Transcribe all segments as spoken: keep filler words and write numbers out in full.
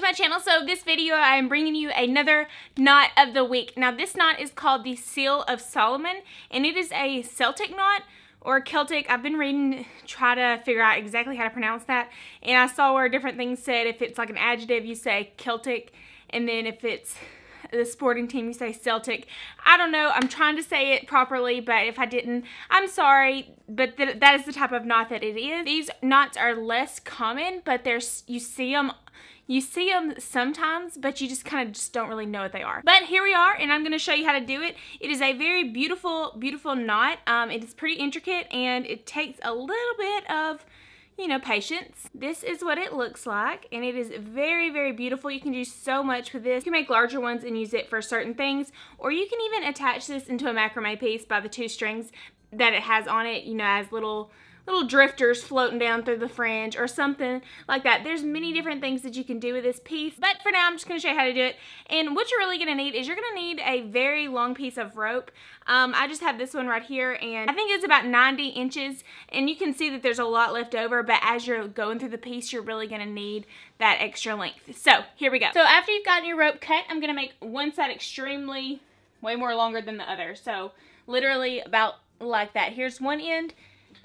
back to my channel. So this video, I'm bringing you another knot of the week. Now this knot is called the Seal of Solomon, and it is a Celtic knot or Celtic. I've been reading, try to figure out exactly how to pronounce that, and I saw where different things said if it's like an adjective, you say Celtic, and then if it's the sporting team, you say Celtic. I don't know. I'm trying to say it properly, but if I didn't, I'm sorry. But th that is the type of knot that it is. These knots are less common, but there's you see them, you see them sometimes, but you just kind of just don't really know what they are. But here we are, and I'm going to show you how to do it. It is a very beautiful, beautiful knot. Um, it is pretty intricate, and it takes a little bit of, you know, patience. This is what it looks like, and it is very, very beautiful. You can do so much with this. You can make larger ones and use it for certain things, or you can even attach this into a macrame piece by the two strings that it has on it, you know, as little little drifters floating down through the fringe or something like that. There's many different things that you can do with this piece, but for now I'm just going to show you how to do it. And what you're really going to need is you're going to need a very long piece of rope. Um, I just have this one right here, and I think it's about ninety inches, and you can see that there's a lot left over, but as you're going through the piece, you're really going to need that extra length. So here we go. So after you've gotten your rope cut, I'm going to make one side extremely way more longer than the other. So literally about like that. Here's one end,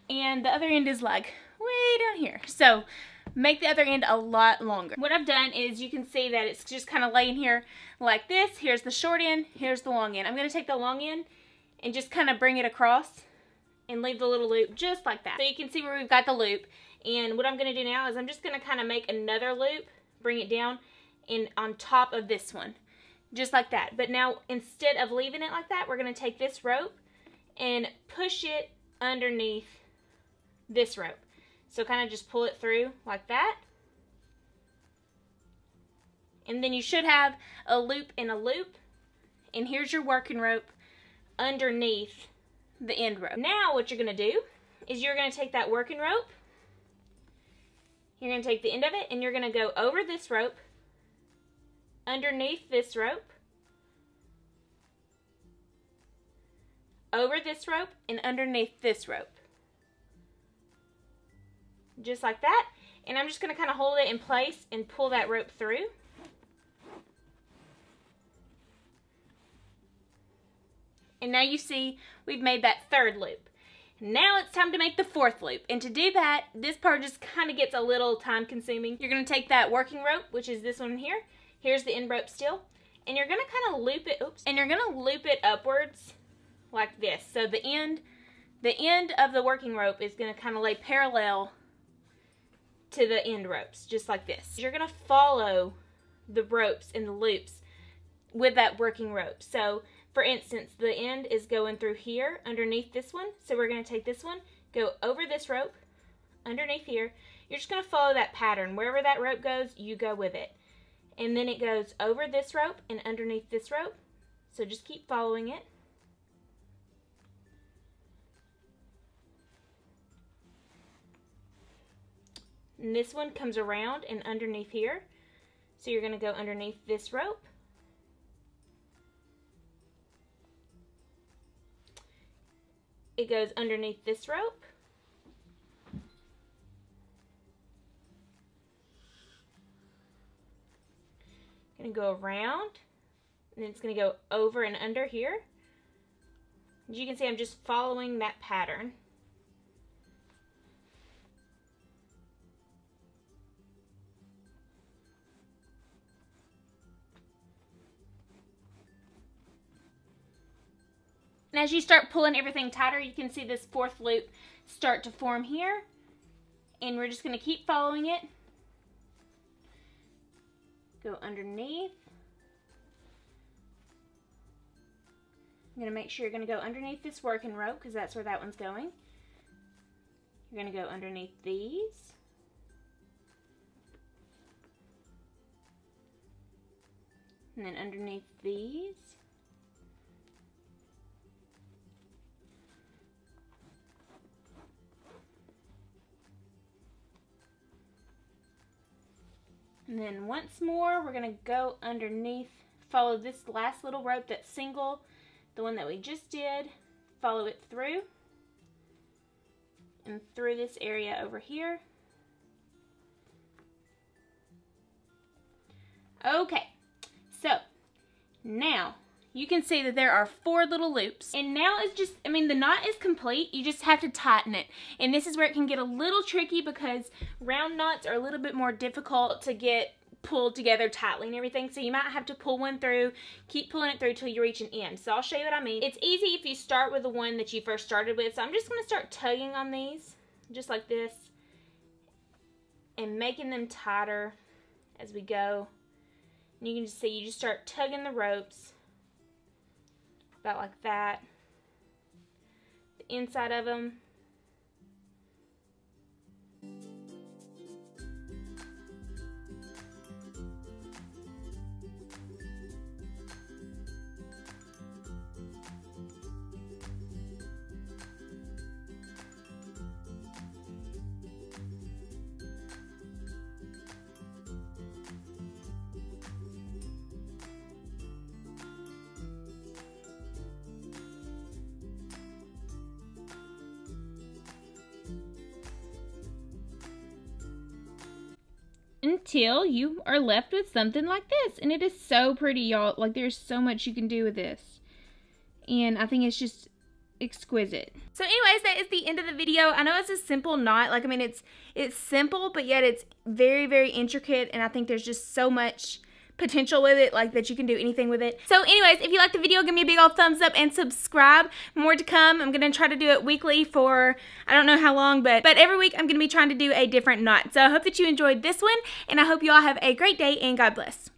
and the other end is like way down here. So make the other end a lot longer. What I've done is you can see that it's just kind of laying here like this. Here's the short end, here's the long end. I'm gonna take the long end and just kind of bring it across and leave the little loop just like that. So you can see where we've got the loop. And what I'm gonna do now is I'm just gonna kind of make another loop, bring it down and on top of this one, just like that. But now instead of leaving it like that, we're gonna take this rope and push it underneath this rope. So kind of just pull it through like that. And then you should have a loop in a loop. And here's your working rope underneath the end rope. Now what you're going to do is you're going to take that working rope. You're going to take the end of it and you're going to go over this rope, underneath this rope, over this rope, and underneath this rope. Just like that, and I'm just going to kind of hold it in place and pull that rope through. And now you see we've made that third loop. Now it's time to make the fourth loop, and to do that, this part just kind of gets a little time consuming. You're going to take that working rope, which is this one here, here's the end rope still, and you're going to kind of loop it, oops, and you're going to loop it upwards like this. So the end, the end of the working rope is going to kind of lay parallel to the end ropes, just like this. You're gonna follow the ropes and the loops with that working rope. So for instance, the end is going through here underneath this one, so we're gonna take this one, go over this rope, underneath here. You're just gonna follow that pattern. Wherever that rope goes, you go with it. And then it goes over this rope and underneath this rope, so just keep following it. And this one comes around and underneath here. So you're going to go underneath this rope. It goes underneath this rope. Going to go around. And then it's going to go over and under here. As you can see, I'm just following that pattern. And as you start pulling everything tighter, you can see this fourth loop start to form here. And we're just going to keep following it. Go underneath. I'm going to make sure you're going to go underneath this working rope because that's where that one's going. You're going to go underneath these. And then underneath these. And then once more, we're going to go underneath, follow this last little rope that's single, the one that we just did, follow it through, and through this area over here. Okay, so now you can see that there are four little loops, and now it's just, I mean, the knot is complete. You just have to tighten it, and this is where it can get a little tricky because round knots are a little bit more difficult to get pulled together tightly and everything, so you might have to pull one through, keep pulling it through till you reach an end. So I'll show you what I mean. It's easy if you start with the one that you first started with, so I'm just going to start tugging on these just like this and making them tighter as we go. And you can just see, you just start tugging the ropes about like that, the inside of them. Until you are left with something like this. And it is so pretty, y'all. Like, there's so much you can do with this, and I think it's just exquisite. So anyways, that is the end of the video. I know it's a simple knot. Like, I mean, it's it's simple, but yet it's very, very intricate, and I think there's just so much potential with it, like that you can do anything with it. So anyways, if you like the video, give me a big old thumbs up and subscribe. More to come. I'm gonna try to do it weekly for I don't know how long, but but every week I'm gonna be trying to do a different knot. So I hope that you enjoyed this one, and I hope you all have a great day, and God bless.